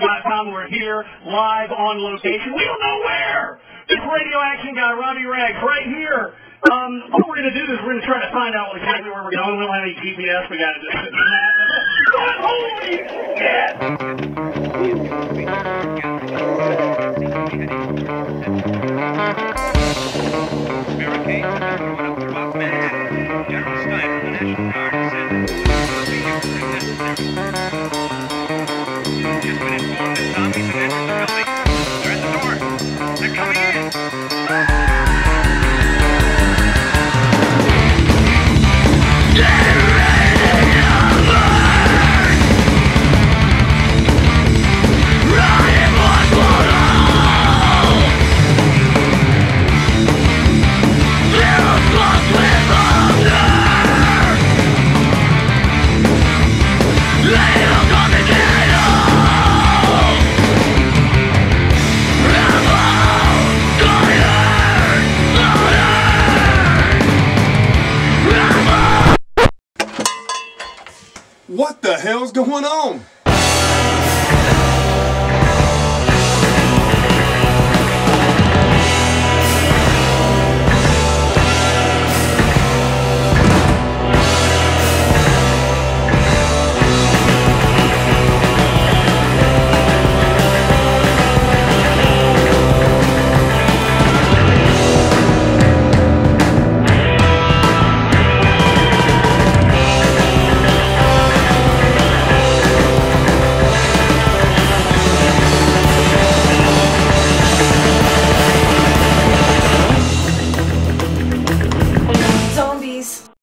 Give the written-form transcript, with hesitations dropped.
RagRadio.com. We're here live on location. We don't know where. This radio action guy, Robbie Raggs, right here. What we're going to do is we're going to try to find out exactly where we're going. We don't have any GPS. We got to just sit What the hell's going on?